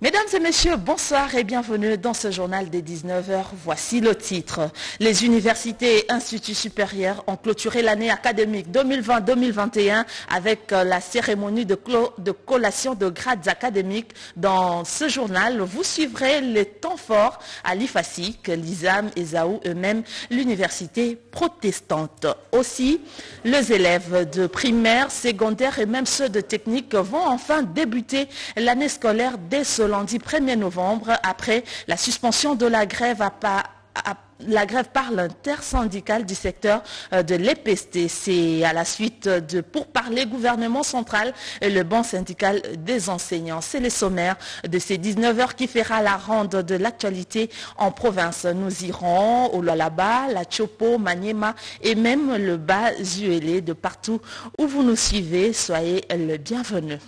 Mesdames et messieurs, bonsoir et bienvenue dans ce journal des 19h. Voici le titre. Les universités et instituts supérieurs ont clôturé l'année académique 2020-2021 avec la cérémonie de collation de grades académiques. Dans ce journal, vous suivrez les temps forts à l'IFASIC, l'ISAM, ESAO et même l'université protestante. Aussi, les élèves de primaire, secondaire et même ceux de technique vont enfin débuter l'année scolaire dès ce lundi 1er novembre, après la suspension de la grève par l'intersyndicale du secteur de l'EPST. C'est à la suite de pourparlers gouvernement central et le banc syndical des enseignants. C'est le sommaire de ces 19h qui fera la ronde de l'actualité en province. Nous irons au Lolaba, la Tchopo, Maniema et même le Bas-Uélé. De partout où vous nous suivez, soyez le bienvenu.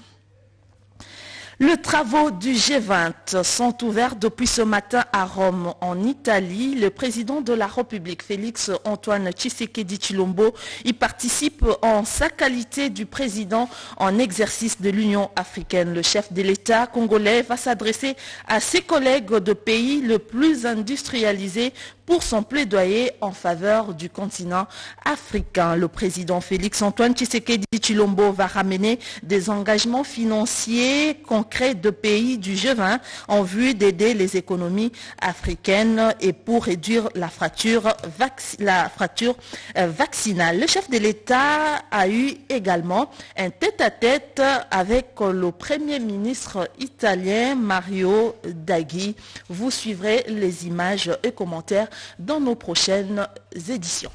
Les travaux du G20 sont ouverts depuis ce matin à Rome, en Italie. Le président de la République, Félix Antoine Tshisekedi Tshilombo, y participe en sa qualité du président en exercice de l'Union africaine. Le chef de l'État congolais va s'adresser à ses collègues de pays le plus industrialisé pour son plaidoyer en faveur du continent africain. Le président Félix Antoine Tshisekedi Tshilombo va ramener des engagements financiers concrets de pays du G20 en vue d'aider les économies africaines et pour réduire la fracture vaccinale. Le chef de l'État a eu également un tête-à-tête avec le Premier ministre italien Mario Draghi. Vous suivrez les images et commentaires dans nos prochaines éditions.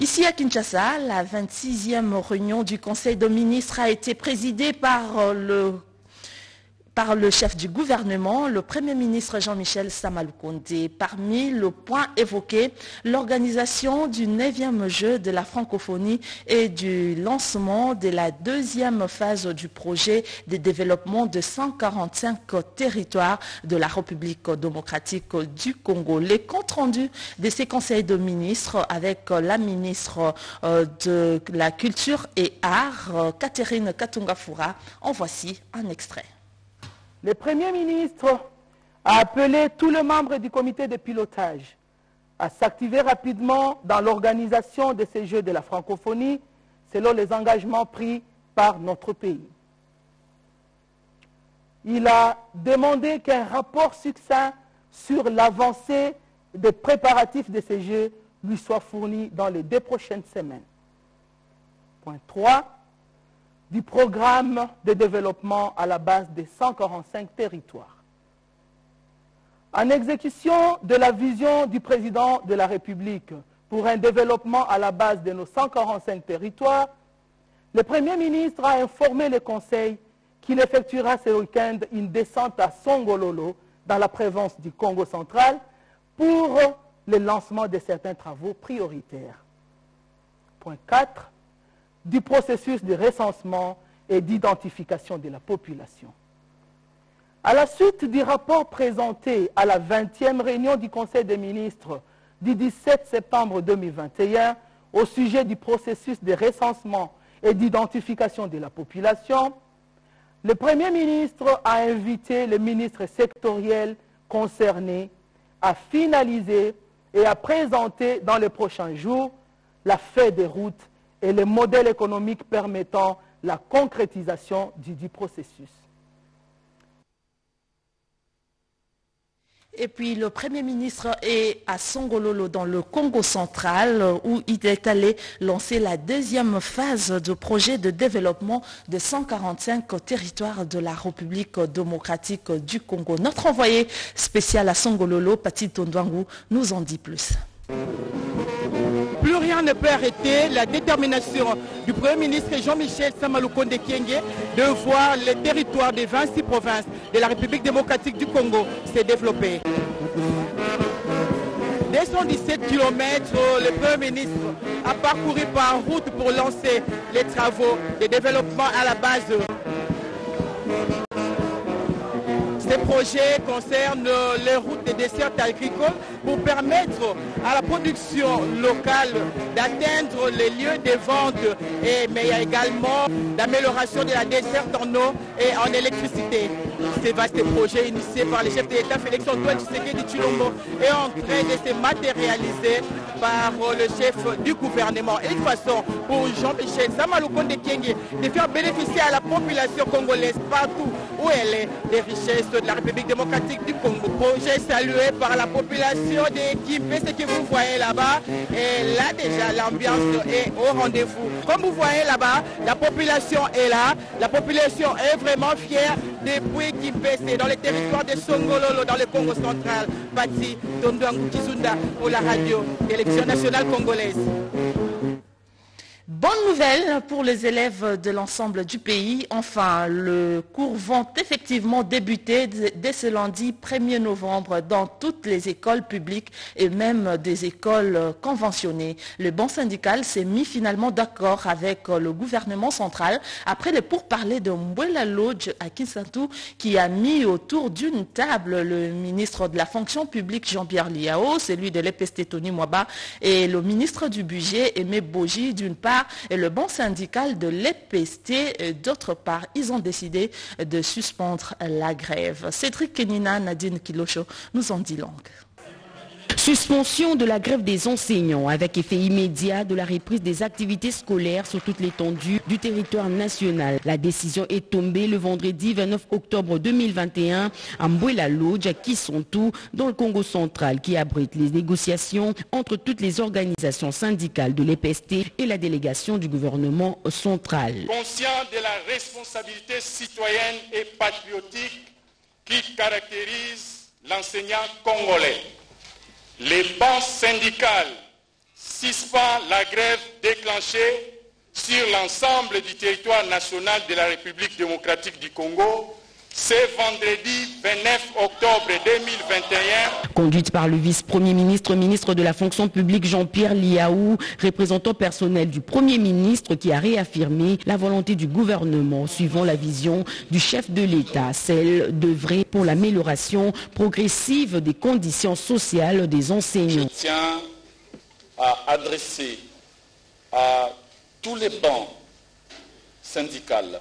Ici à Kinshasa, la 26e réunion du Conseil des ministres a été présidée par le chef du gouvernement, le Premier ministre Jean-Michel Sama Lukonde. Parmi le point évoqué, l'organisation du 9e jeu de la francophonie et du lancement de la 2e phase du projet de développement de 145 territoires de la République démocratique du Congo. Les comptes rendus de ces conseils de ministres avec la ministre de la Culture et Arts, Catherine Katungafura. En voici un extrait. Le Premier ministre a appelé tous les membres du comité de pilotage à s'activer rapidement dans l'organisation de ces Jeux de la francophonie selon les engagements pris par notre pays. Il a demandé qu'un rapport succinct sur l'avancée des préparatifs de ces Jeux lui soit fourni dans les 2 prochaines semaines. Point 3. Du programme de développement à la base des 145 territoires. En exécution de la vision du président de la République pour un développement à la base de nos 145 territoires, le Premier ministre a informé le Conseil qu'il effectuera ce week-end une descente à Songololo, dans la province du Congo central, pour le lancement de certains travaux prioritaires. Point 4. Du processus de recensement et d'identification de la population. À la suite du rapport présenté à la 20e réunion du Conseil des ministres du 17 septembre 2021 au sujet du processus de recensement et d'identification de la population, le Premier ministre a invité les ministres sectoriels concernés à finaliser et à présenter dans les prochains jours la feuille de route et les modèles économiques permettant la concrétisation du processus. Et puis le Premier ministre est à Songololo dans le Congo central où il est allé lancer la 2e phase du projet de développement de 145 territoires de la République démocratique du Congo. Notre envoyé spécial à Songololo, Patit Dondwangou, nous en dit plus. Plus rien ne peut arrêter la détermination du Premier ministre Jean-Michel Sama Lukonde de voir les territoires des 26 provinces de la République démocratique du Congo se développer. 217 km, le Premier ministre a parcouru par route pour lancer les travaux de développement à la base. Ces projets concernent les routes des desserts agricoles pour permettre à la production locale d'atteindre les lieux de vente, mais il y a également l'amélioration de la desserte en eau et en électricité. Ces Les vastes projets initiés par le chef de l'État Félix Antoine Tshisekedi Tshilombo est en train de se matérialiser par le chef du gouvernement. Et une façon pour Jean-Michel Sama Lukonde de faire bénéficier à la population congolaise partout où elle est des richesses de la République démocratique du Congo. Projet salué par la population d'équipe. Ce que vous voyez là-bas, et là déjà l'ambiance est au rendez-vous. Comme vous voyez là-bas, la population est là, la population est vraiment fière depuis Kinshasa, dans les territoires de Songololo, dans le Congo central. Patit Dondwangou Kizunda pour la radio, télévision nationale congolaise. Bonne nouvelle pour les élèves de l'ensemble du pays. Enfin, le cours vont effectivement débuter dès ce lundi 1er novembre dans toutes les écoles publiques et même des écoles conventionnées. Le banc syndical s'est mis finalement d'accord avec le gouvernement central après les pourparlers de Mbuela Lodge à Kinshasa qui a mis autour d'une table le ministre de la fonction publique Jean-Pierre Lihau, celui de l'EPST Tony Mwaba et le ministre du budget Aimé Boji d'une part et le banc syndical de l'EPST. D'autre part, ils ont décidé de suspendre la grève. Cédric Kenina, Nadine Kilocho nous en dit long. Suspension de la grève des enseignants avec effet immédiat de la reprise des activités scolaires sur toute l'étendue du territoire national. La décision est tombée le vendredi 29 octobre 2021 à Mbuela Lodge, à Kisontou, dans le Congo central, qui abrite les négociations entre toutes les organisations syndicales de l'EPST et la délégation du gouvernement central. Conscient de la responsabilité citoyenne et patriotique qui caractérise l'enseignant congolais, les bancs syndicales suspendent la grève déclenchée sur l'ensemble du territoire national de la République démocratique du Congo. C'est vendredi 29 octobre 2021. Conduite par le vice-premier ministre, ministre de la fonction publique Jean-Pierre Lihau, représentant personnel du premier ministre qui a réaffirmé la volonté du gouvernement suivant la vision du chef de l'État, celle d'œuvrer pour l'amélioration progressive des conditions sociales des enseignants. Je tiens à adresser à tous les bancs syndicales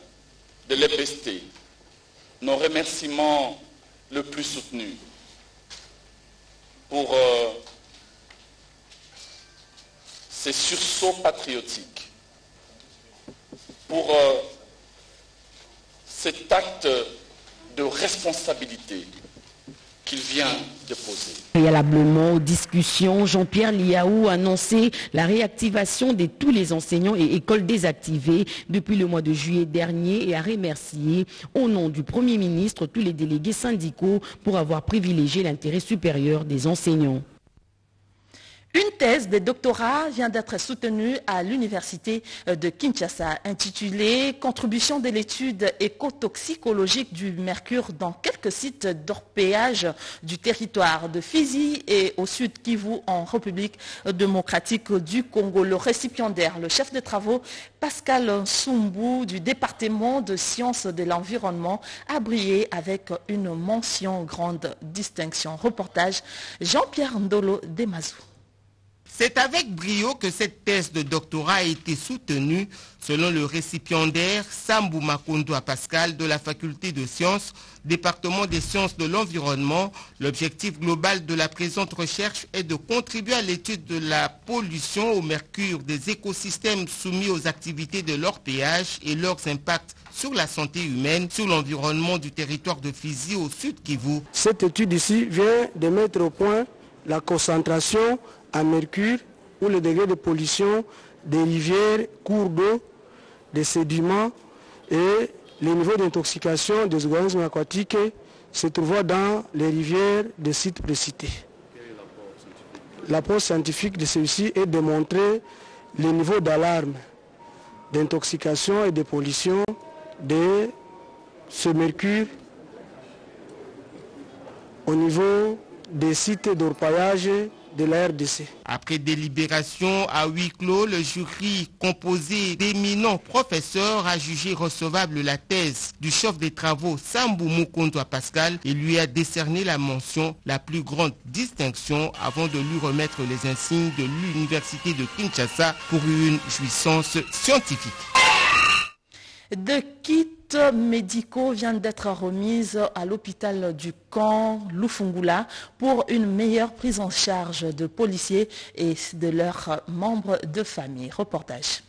de l'EPST nos remerciements le plus soutenus pour ces sursauts patriotiques, pour cet acte de responsabilité qu'il vient de poser. Préalablement aux discussions, Jean-Pierre Lihau a annoncé la réactivation de tous les enseignants et écoles désactivées depuis le mois de juillet dernier et a remercié au nom du Premier ministre tous les délégués syndicaux pour avoir privilégié l'intérêt supérieur des enseignants. Une thèse de doctorat vient d'être soutenue à l'université de Kinshasa, intitulée « Contribution de l'étude écotoxicologique du mercure dans quelques sites d'orpaillage du territoire de Fizi et au sud Kivu en République démocratique du Congo ». Le récipiendaire, le chef de travaux Pascal Sambu du département de sciences de l'environnement a brillé avec une mention grande distinction. Reportage Jean-Pierre Ndolo Demazou. C'est avec brio que cette thèse de doctorat a été soutenue selon le récipiendaire Sambu Makondwa Pascal de la faculté de sciences, département des sciences de l'environnement. L'objectif global de la présente recherche est de contribuer à l'étude de la pollution au mercure des écosystèmes soumis aux activités de l'orpaillage et leurs impacts sur la santé humaine, sur l'environnement du territoire de Fizi au sud Kivu. Cette étude ici vient de mettre au point la concentration à mercure ou le degré de pollution des rivières, cours d'eau, des sédiments et le niveau d'intoxication des organismes aquatiques se trouvant dans les rivières des sites précités. L'apport scientifique de celui-ci est de montrer le niveau d'alarme, d'intoxication et de pollution de ce mercure au niveau des sites d'orpaillage de la RDC. Après délibération à huis clos, le jury composé d'éminents professeurs a jugé recevable la thèse du chef des travaux Sambu Makondwa Pascal et lui a décerné la mention la plus grande distinction avant de lui remettre les insignes de l'université de Kinshasa pour une jouissance scientifique. Deux kits médicaux viennent d'être remises à l'hôpital du camp Lufungula pour une meilleure prise en charge de policiers et de leurs membres de famille. Reportage.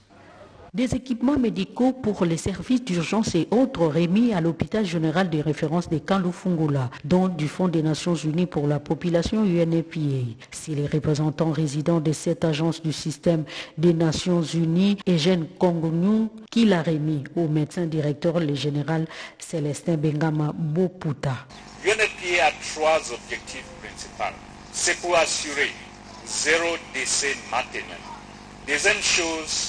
Des équipements médicaux pour les services d'urgence et autres remis à l'hôpital général de référence des camps Lufungula, dont du Fonds des Nations Unies pour la population UNFPA. Si les représentants résidents de cette agence du système des Nations Unies, Eugène Kongonu, qui l'a remis au médecin directeur le général Célestin Bengama Boputa. UNFPA a trois objectifs principaux. C'est pour assurer zéro décès maintenant. Deuxième chose,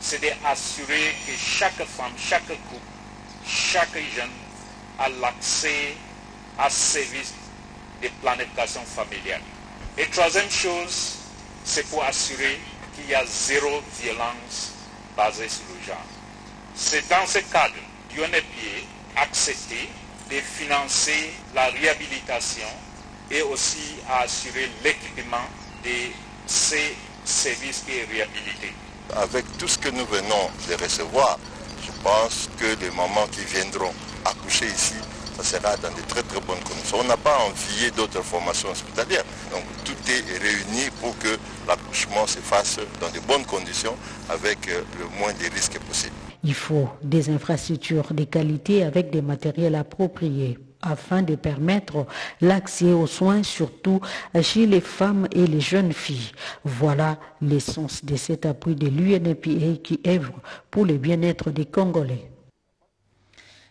c'est d'assurer que chaque femme, chaque couple, chaque jeune a l'accès à services de planification familiale. Et troisième chose, c'est pour assurer qu'il y a zéro violence basée sur le genre. C'est dans ce cadre l'UNFPA a accepté de financer la réhabilitation et aussi à assurer l'équipement de ces services qui est réhabilité. Avec tout ce que nous venons de recevoir, je pense que les mamans qui viendront accoucher ici, ça sera dans de très très bonnes conditions. On n'a pas envié d'autres formations hospitalières. Donc tout est réuni pour que l'accouchement se fasse dans de bonnes conditions avec le moins de risques possible. Il faut des infrastructures de qualité avec des matériels appropriés afin de permettre l'accès aux soins, surtout chez les femmes et les jeunes filles. Voilà l'essence de cet appui de l'UNFPA qui œuvre pour le bien-être des Congolais.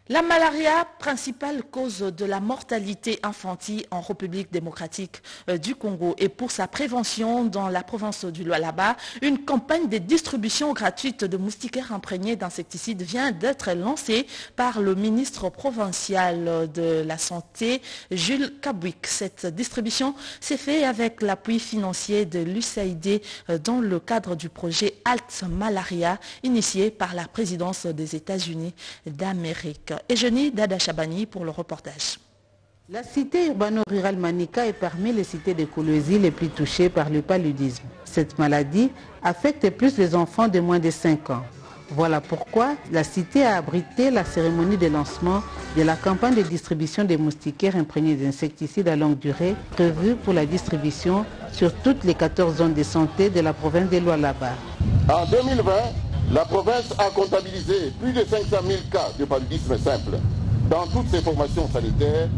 La malaria, principale cause de la mortalité infantile en République démocratique du Congo, et pour sa prévention dans la province du Lualaba, une campagne de distribution gratuite de moustiquaires imprégnés d'insecticides vient d'être lancée par le ministre provincial de la Santé, Jules Kabwick. Cette distribution s'est faite avec l'appui financier de l'USAID dans le cadre du projet Halt Malaria, initié par la présidence des États-Unis d'Amérique. Et Jenny Dada Chabani pour le reportage. La cité urbano-rurale Manika est parmi les cités de Kolwezi les plus touchées par le paludisme. Cette maladie affecte plus les enfants de moins de 5 ans. Voilà pourquoi la cité a abrité la cérémonie de lancement de la campagne de distribution des moustiquaires imprégnés d'insecticides à longue durée prévue pour la distribution sur toutes les 14 zones de santé de la province de Lualaba. En 2020, la province a comptabilisé plus de 500 000 cas de paludisme simple dans toutes ses formations sanitaires,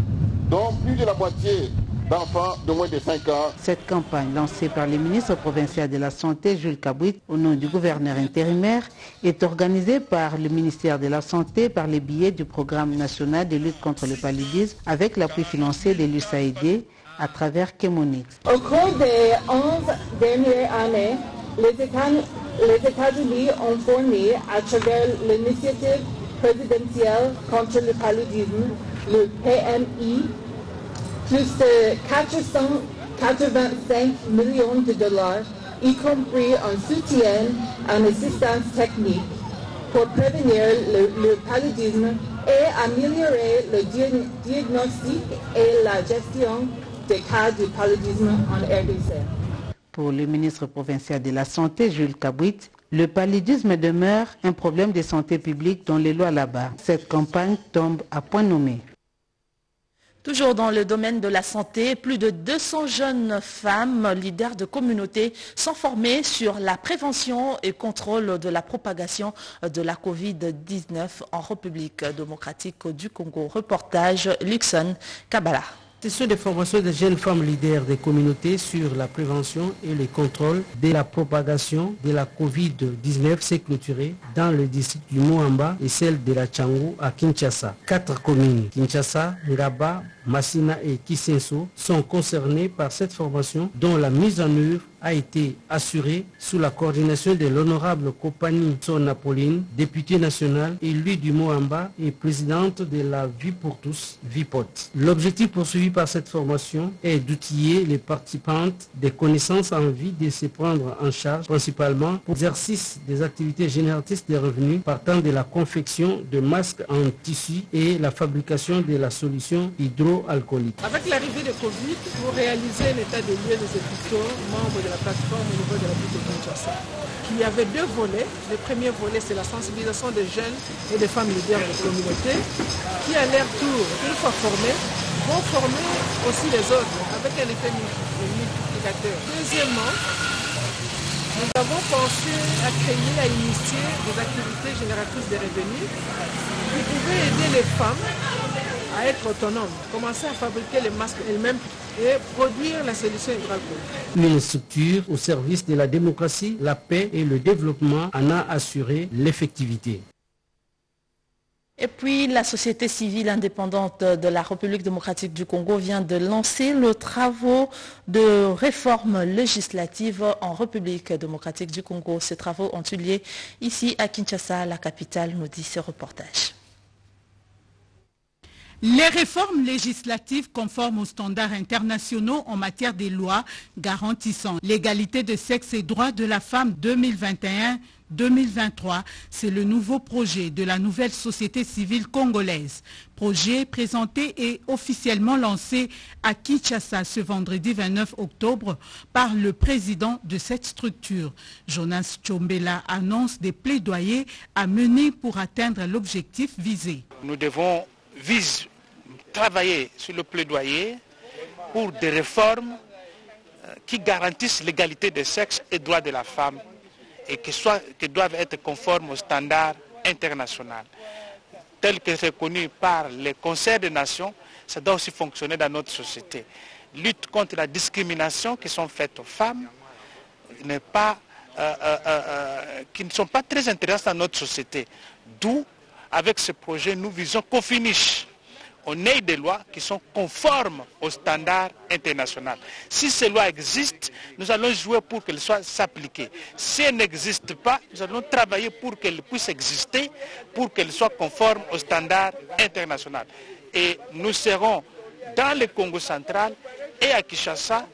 dont plus de la moitié d'enfants de moins de 5 ans. Cette campagne, lancée par le ministre provincial de la Santé, Jules Kabwick, au nom du gouverneur intérimaire, est organisée par le ministère de la Santé par les billets du programme national de lutte contre le paludisme avec l'appui financier de l'USAID à travers Kémonix. Au cours des 11 dernières années, les États-Unis ont fourni à travers l'initiative présidentielle contre le paludisme, le PNI, plus de 485 millions de dollars, y compris en soutien en assistance technique, pour prévenir le paludisme et améliorer le diagnostic et la gestion des cas de paludisme en RDC. Pour le ministre provincial de la Santé, Jules Kabwick, le paludisme demeure un problème de santé publique dans les lois là-bas. Cette campagne tombe à point nommé. Toujours dans le domaine de la santé, plus de 200 jeunes femmes, leaders de communautés, sont formées sur la prévention et contrôle de la propagation de la COVID-19 en République démocratique du Congo. Reportage Luxon Kabala. Ce sont des formations de jeunes femmes leaders des communautés sur la prévention et le contrôle de la propagation de la COVID-19 s'est clôturée dans le district du Moamba et celle de la Tchango à Kinshasa. 4 communes, Kinshasa, Ngaba, Massina et Kisenso, sont concernées par cette formation dont la mise en œuvre a été assurée sous la coordination de l'honorable Kopani Son Apolline, députée nationale élue du Moamba et présidente de la Vie pour tous, Vipot. L'objectif poursuivi par cette formation est d'outiller les participantes des connaissances en vue de se prendre en charge, principalement pour l'exercice des activités génératrices des revenus partant de la confection de masques en tissu et la fabrication de la solution hydroalcoolique. Avec l'arrivée de Covid, pour réaliser l'état des lieux des hôpitaux, membres de la la plateforme au niveau de la ville de Kinshasa. Il y avait deux volets. Le premier volet, c'est la sensibilisation des jeunes et des femmes leaders de communautés qui, à leur tour, une fois formés, vont former aussi les autres avec un effet multiplicateur. Deuxièmement, nous avons pensé à créer, à initier des activités génératrices de revenus qui pouvaient aider les femmes à être autonomes, commencer à fabriquer les masques elles-mêmes et produire la solution hydraulique. Une structure au service de la démocratie, la paix et le développement en a assuré l'effectivité. Et puis, la société civile indépendante de la République démocratique du Congo vient de lancer les travaux de réforme législative en République démocratique du Congo. Ces travaux ont eu lieu ici à Kinshasa, la capitale, nous dit ce reportage. Les réformes législatives conformes aux standards internationaux en matière des lois garantissant l'égalité de sexe et droits de la femme 2021-2023, c'est le nouveau projet de la nouvelle société civile congolaise. Projet présenté et officiellement lancé à Kinshasa ce vendredi 29 octobre par le président de cette structure. Jonas Tshombela annonce des plaidoyers à mener pour atteindre l'objectif visé. Nous devons travailler sur le plaidoyer pour des réformes qui garantissent l'égalité des sexes et droits de la femme et qui doivent être conformes aux standards internationaux. Tel que reconnu par les conseils des nations, ça doit aussi fonctionner dans notre société. Lutte contre la discrimination qui sont faites aux femmes qui ne sont pas très intéressantes dans notre société. D'où, avec ce projet, nous visons qu'au finish, on ait des lois qui sont conformes aux standards internationaux. Si ces lois existent, nous allons jouer pour qu'elles soient appliquées. Si elles n'existent pas, nous allons travailler pour qu'elles puissent exister, pour qu'elles soient conformes aux standards internationaux. Et nous serons dans le Congo central et à Kinshasa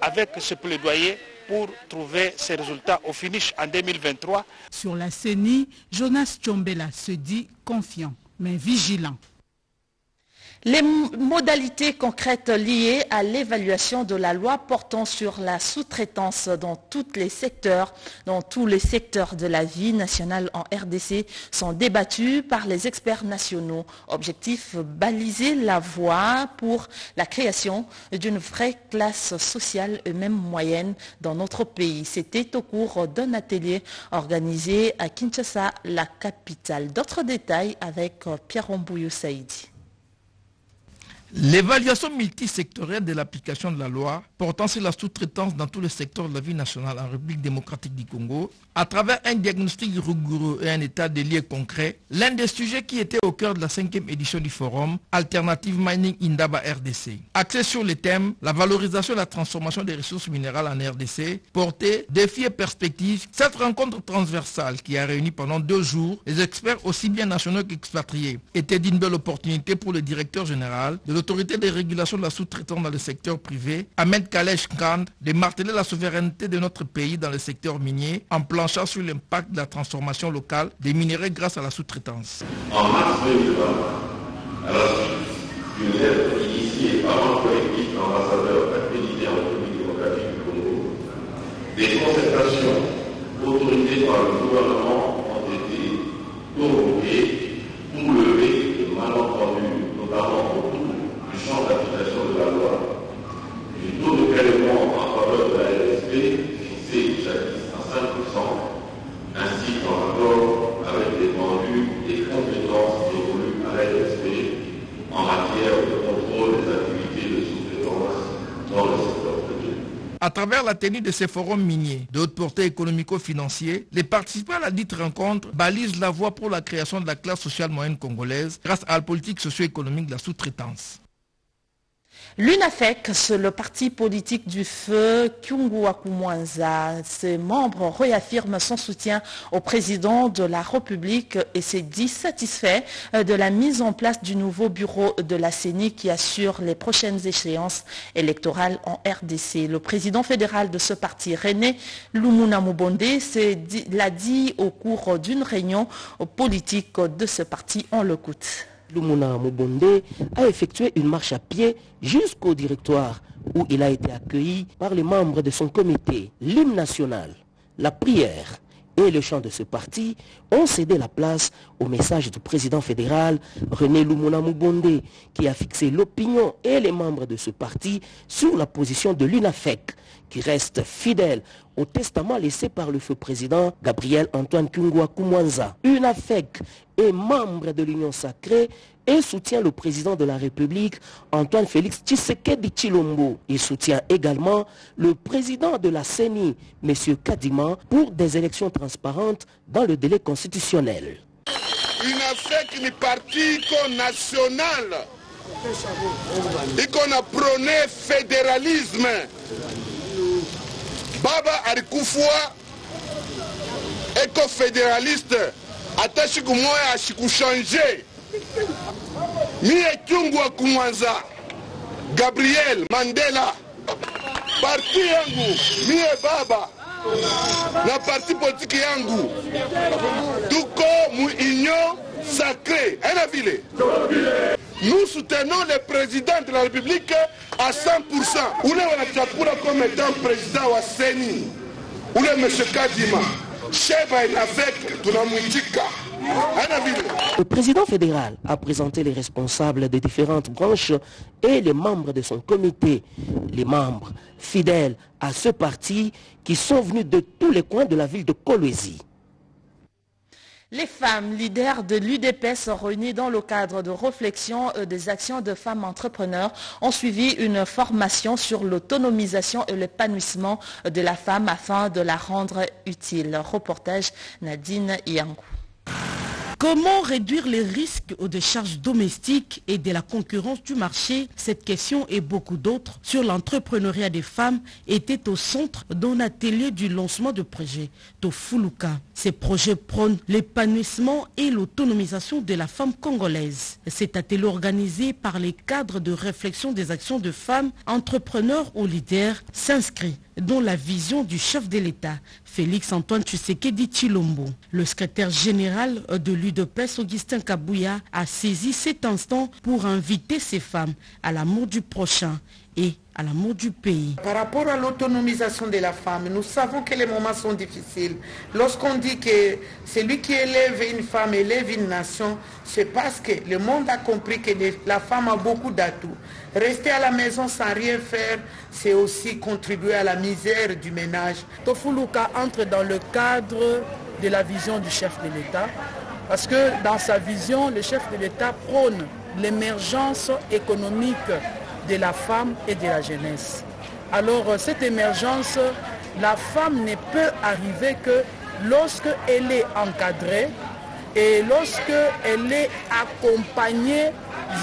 avec ce plaidoyer pour trouver ces résultats au finish en 2023. Sur la CENI, Jonas Tshombela se dit confiant, mais vigilant. Les modalités concrètes liées à l'évaluation de la loi portant sur la sous-traitance dans tous les secteurs de la vie nationale en RDC sont débattues par les experts nationaux. Objectif, baliser la voie pour la création d'une vraie classe sociale et même moyenne dans notre pays. C'était au cours d'un atelier organisé à Kinshasa, la capitale. D'autres détails avec Pierre Ombouyou Saïdi. L'évaluation multisectorielle de l'application de la loi portant sur la sous-traitance dans tous les secteurs de la vie nationale en République démocratique du Congo, à travers un diagnostic rigoureux et un état des lieux concret, l'un des sujets qui était au cœur de la 5e édition du forum Alternative Mining Indaba RDC. Axé sur les thèmes, la valorisation et la transformation des ressources minérales en RDC, portée, défis et perspectives, cette rencontre transversale qui a réuni pendant 2 jours les experts aussi bien nationaux qu'expatriés était d'une belle opportunité pour le directeur général de l'autorité de régulation de la sous-traitance dans le secteur privé, Ahmed Kalesh Kand, de marteler la souveraineté de notre pays dans le secteur minier en planchant sur l'impact de la transformation locale des minéraux grâce à la sous-traitance. En mars 2020, à la suite d'une lettre initiée par mon collectif ambassadeur à l'unité en République démocratique du Congo, des concertations autorisées par le gouvernement ont été convoquées pour lever les malentendus, notamment autour champ d'application de la loi, du taux de prélèvement en faveur de la RSP fixé chaque 5%, ainsi qu'en accord avec les rendus et compétences dévolues à la RSP en matière de contrôle des activités de sous-traitance dans le secteur privé. À travers la tenue de ces forums miniers de haute portée économico-financier, les participants à la dite rencontre balisent la voie pour la création de la classe sociale moyenne congolaise grâce à la politique socio-économique de la sous-traitance. L'UNAFEC, c'est le parti politique du feu Kyungu Akumwanza. Ses membres réaffirment son soutien au président de la République et s'est dit satisfait de la mise en place du nouveau bureau de la CENI qui assure les prochaines échéances électorales en RDC. Le président fédéral de ce parti, René Lumuna Mubonde, l'a dit au cours d'une réunion politique de ce parti. On l'écoute. Lumuna Mubonde a effectué une marche à pied jusqu'au directoire où il a été accueilli par les membres de son comité. L'hymne national, la prière et le chant de ce parti ont cédé la place au message du président fédéral René Lumuna Mubonde, qui a fixé l'opinion et les membres de ce parti sur la position de l'UNAFEC, qui reste fidèle au testament laissé par le feu président Gabriel Antoine Kyungwa Kumwanza. UNAFEC est membre de l'Union sacrée et soutient le président de la République, Antoine Félix Tshisekedi Tshilombo. Il soutient également le président de la CENI, M. Kadima, pour des élections transparentes dans le délai constitutionnel. UNAFEC est parti national. Et qu'on a prôné fédéralisme. Baba Arikoufwa, éco-fédéraliste, attaché que moi à Chikou changer. Mie Kyungwa Kumwanza, Gabriel Mandela, parti Yangu, Mie Baba, la parti politique Yangu, tout comme union sacrée, elle a vilé. Nous soutenons le président de la République à 100%. Où est Tchopo comme étant président à CENI? Où est M. Kadima? Chef à l'AFEC de la Mouitika. Le président fédéral a présenté les responsables des différentes branches et les membres de son comité. Les membres fidèles à ce parti qui sont venus de tous les coins de la ville de Kolwezi. Les femmes leaders de l'UDP sont réunies dans le cadre de réflexion des actions de femmes entrepreneurs, ont suivi une formation sur l'autonomisation et l'épanouissement de la femme afin de la rendre utile. Reportage Nadine Yangou. Comment réduire les risques aux décharges domestiques et de la concurrence du marché? Cette question et beaucoup d'autres sur l'entrepreneuriat des femmes étaient au centre d'un atelier du lancement de projets de Fuluka. Ces projets prônent l'épanouissement et l'autonomisation de la femme congolaise. Cet atelier organisé par les cadres de réflexion des actions de femmes, entrepreneurs ou leaders, s'inscrit dans la vision du chef de l'État, Félix Antoine Tshisekedi Tshilombo. Le secrétaire général de l'UDPS, Augustin Kabouya, a saisi cet instant pour inviter ces femmes à l'amour du prochain et à l'amour du pays. Par rapport à l'autonomisation de la femme, nous savons que les moments sont difficiles. Lorsqu'on dit que celui qui élève une femme élève une nation, c'est parce que le monde a compris que la femme a beaucoup d'atouts. Rester à la maison sans rien faire, c'est aussi contribuer à la misère du ménage. Tofuluka entre dans le cadre de la vision du chef de l'État, parce que dans sa vision, le chef de l'État prône l'émergence économique de la femme et de la jeunesse. Alors cette émergence, la femme ne peut arriver que lorsqu'elle est encadrée et lorsqu'elle est accompagnée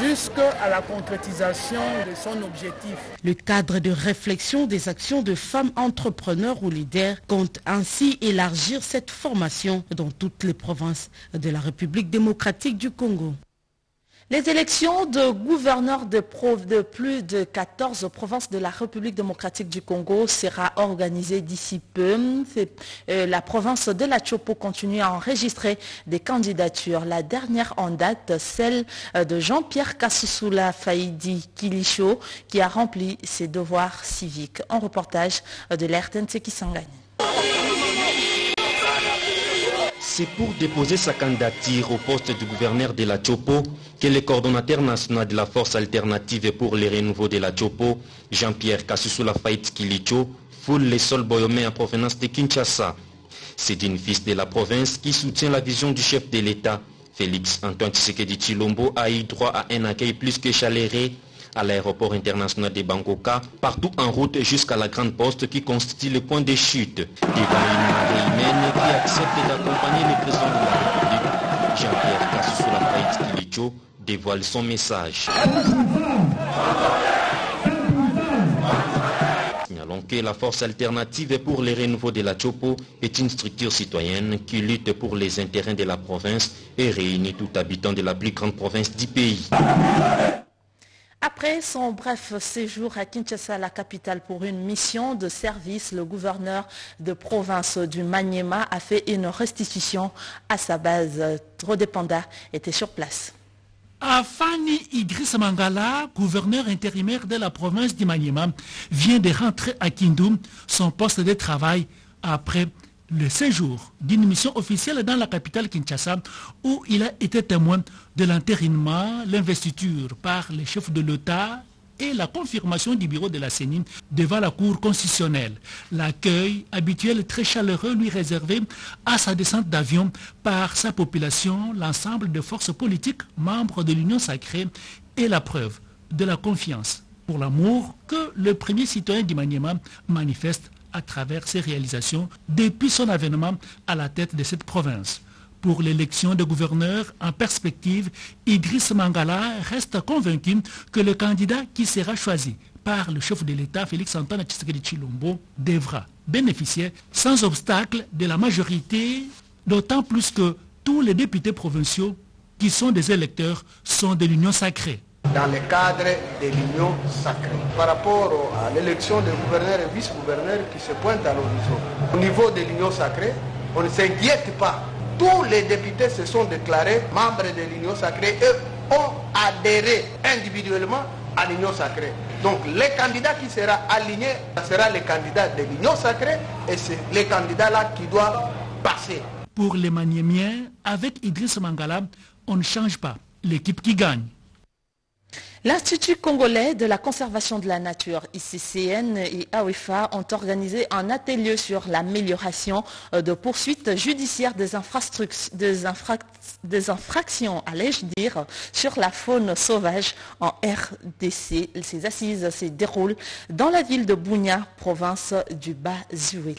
jusqu'à la concrétisation de son objectif. Le cadre de réflexion des actions de femmes entrepreneurs ou leaders compte ainsi élargir cette formation dans toutes les provinces de la République démocratique du Congo. Les élections de gouverneurs de plus de 14 provinces de la République démocratique du Congo sera organisée d'ici peu. La province de la Tchopo continue à enregistrer des candidatures. La dernière en date, celle de Jean-Pierre Kassousoula Fahidi-Kilicho, qui a rempli ses devoirs civiques. Un reportage de l'RTNC qui s'en gagne. C'est pour déposer sa candidature au poste de gouverneur de la Tchopo que le coordonnateur national de la force alternative pour les renouveaux de la Tchopo, Jean-Pierre Kassousoula Fahidi-Kilicho, foule les sols boyomés en provenance de Kinshasa. C'est une fille de la province qui soutient la vision du chef de l'État. Félix Antoine Tshisekedi Tshilombo a eu droit à un accueil plus que chaleureux à l'aéroport international de Bangoka, partout en route jusqu'à la grande poste qui constitue le point de chute. Devant une marée humaine qui accepte d'accompagner le président de la République, Jean-Pierre Kassousoula Fahidi-Kilicho dévoile son message. Signalons que la force alternative pour les renouveaux de la Tchopo est une structure citoyenne qui lutte pour les intérêts de la province et réunit tout habitant de la plus grande province du pays. Après son bref séjour à Kinshasa, la capitale, pour une mission de service, le gouverneur de province du Maniema a fait une restitution à sa base. Rodépanda était sur place. Afani Idriss Mangala, gouverneur intérimaire de la province du Maniema, vient de rentrer à Kindu, son poste de travail, après le séjour d'une mission officielle dans la capitale Kinshasa, où il a été témoin de l'entérinement, l'investiture par les chefs de l'État et la confirmation du bureau de la CENI devant la Cour constitutionnelle. L'accueil habituel très chaleureux lui réservé à sa descente d'avion par sa population, l'ensemble des forces politiques, membres de l'Union sacrée, est la preuve de la confiance pour l'amour que le premier citoyen du Maniema manifeste à travers ses réalisations depuis son avènement à la tête de cette province. Pour l'élection de gouverneur en perspective, Idriss Mangala reste convaincu que le candidat qui sera choisi par le chef de l'État, Félix Antoine Tshisekedi Tshilombo, devra bénéficier sans obstacle de la majorité, d'autant plus que tous les députés provinciaux qui sont des électeurs sont de l'Union sacrée. Dans le cadre de l'Union sacrée. Par rapport à l'élection des gouverneurs et vice-gouverneurs qui se pointent à l'horizon, au niveau de l'Union sacrée, on ne s'inquiète pas. Tous les députés se sont déclarés membres de l'Union sacrée et ont adhéré individuellement à l'Union sacrée. Donc le candidat qui sera aligné sera le candidat de l'Union sacrée et c'est le candidat-là qui doit passer. Pour les Maniémiens, avec Idriss Mangala, on ne change pas l'équipe qui gagne. L'Institut congolais de la conservation de la nature, ICCN et AWEFA ont organisé un atelier sur l'amélioration de poursuites judiciaires des infractions, allais-je dire, sur la faune sauvage en RDC. Ces assises se déroulent dans la ville de Bunia, province du Bas-Uélé.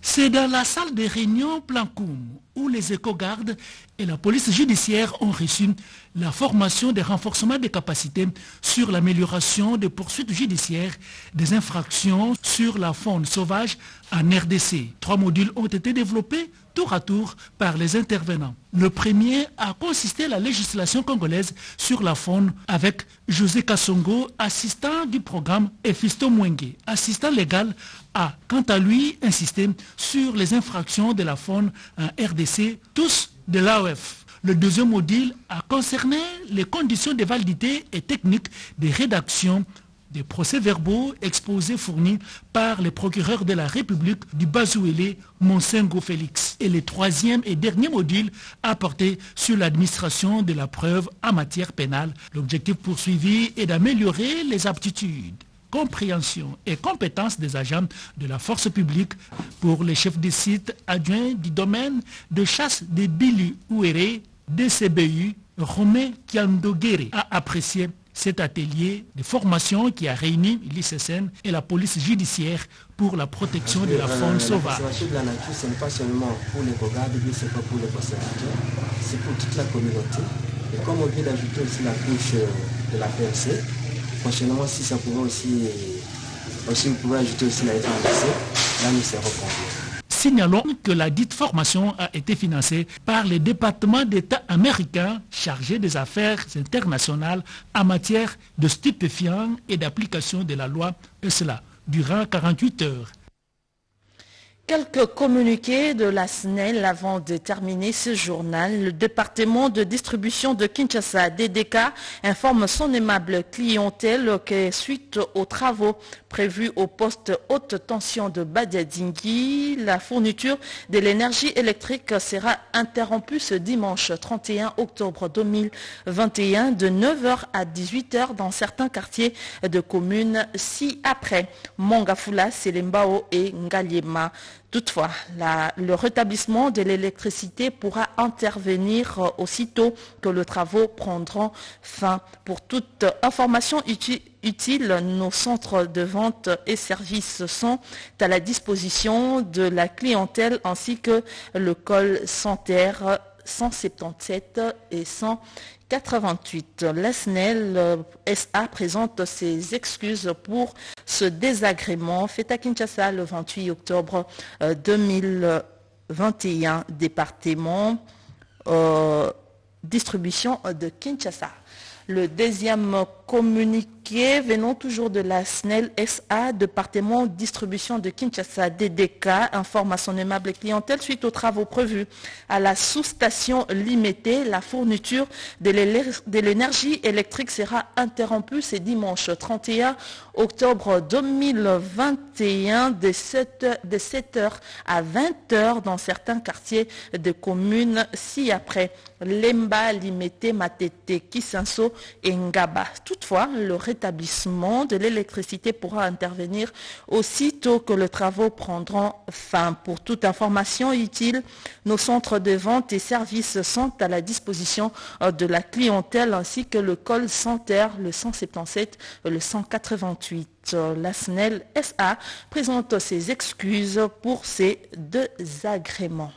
C'est dans la salle des réunions Plankoum où les éco-gardes et la police judiciaire ont reçu la formation des renforcements des capacités sur l'amélioration des poursuites judiciaires des infractions sur la faune sauvage en RDC. 3 modules ont été développés tour à tour par les intervenants. Le premier a consisté à la législation congolaise sur la faune avec José Kassongo, assistant du programme, et Fisto Mwenge, assistant légal, a quant à lui insisté sur les infractions de la faune en RDC, tous de l'AOF. Le deuxième module a concerné les conditions de validité et techniques des rédactions des procès-verbaux exposés fournis par les procureurs de la République du Bas-Uélé, Monsengo Félix. Et le troisième et dernier module a porté sur l'administration de la preuve en matière pénale. L'objectif poursuivi est d'améliorer les aptitudes, compréhension et compétences des agents de la force publique. Pour les chefs de site adjoints du domaine de chasse de Bilu Ouéré, DCBU, Rome Kiandogere a apprécié cet atelier de formation qui a réuni l'ICCN et la police judiciaire pour la protection de la faune sauvage. La de la nature, ce n'est pas seulement pour les regards, c'est pas pour les conservateurs, c'est pour toute la communauté. Et comme on vient d'ajouter aussi la couche de la PNC, prochainement, si ça pourrait aussi vous pouvez ajouter aussi la FNC, là nous serons contents. Signalons que la dite formation a été financée par le département d'État américain chargé des affaires internationales en matière de stupéfiants et d'application de la loi, et cela durant 48 heures. Quelques communiqués de la SNEL avant de terminer ce journal. Le département de distribution de Kinshasa, DDK, informe son aimable clientèle que suite aux travaux prévus au poste haute tension de Badiadingui, la fourniture de l'énergie électrique sera interrompue ce dimanche 31 octobre 2021 de 9h à 18h dans certains quartiers de communes ci-après Mongafula, Selembao et Ngaliema. Toutefois, le rétablissement de l'électricité pourra intervenir aussitôt que les travaux prendront fin. Pour toute information utile, nos centres de vente et services sont à la disposition de la clientèle ainsi que le call center 177 et 188. La SNEL SA présente ses excuses pour ce désagrément fait à Kinshasa le 28 octobre 2021, département distribution de Kinshasa. Le deuxième communiqué venant toujours de la SNEL SA, département distribution de Kinshasa, DDK, informe à son aimable clientèle suite aux travaux prévus à la sous-station limitée. La fourniture de l'énergie électrique sera interrompue ce dimanche 31 octobre 2021 de 7h à 20h dans certains quartiers de communes ci-après Lemba, Limete, Matete, Kisanso et Ngaba. Toutefois, le rétablissement de l'électricité pourra intervenir aussitôt que les travaux prendront fin. Pour toute information utile, nos centres de vente et services sont à la disposition de la clientèle ainsi que le call center, le 177 et le 188. La SNEL SA présente ses excuses pour ces désagréments.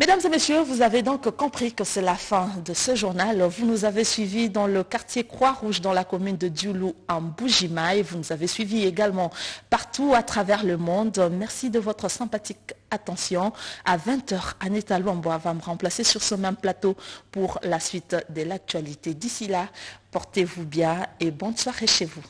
Mesdames et messieurs, vous avez donc compris que c'est la fin de ce journal. Vous nous avez suivis dans le quartier Croix-Rouge, dans la commune de Dioulou, en Mbujimayi. Vous nous avez suivis également partout à travers le monde. Merci de votre sympathique attention. À 20h, Aneta Luamboa va me remplacer sur ce même plateau pour la suite de l'actualité. D'ici là, portez-vous bien et bonne soirée chez vous.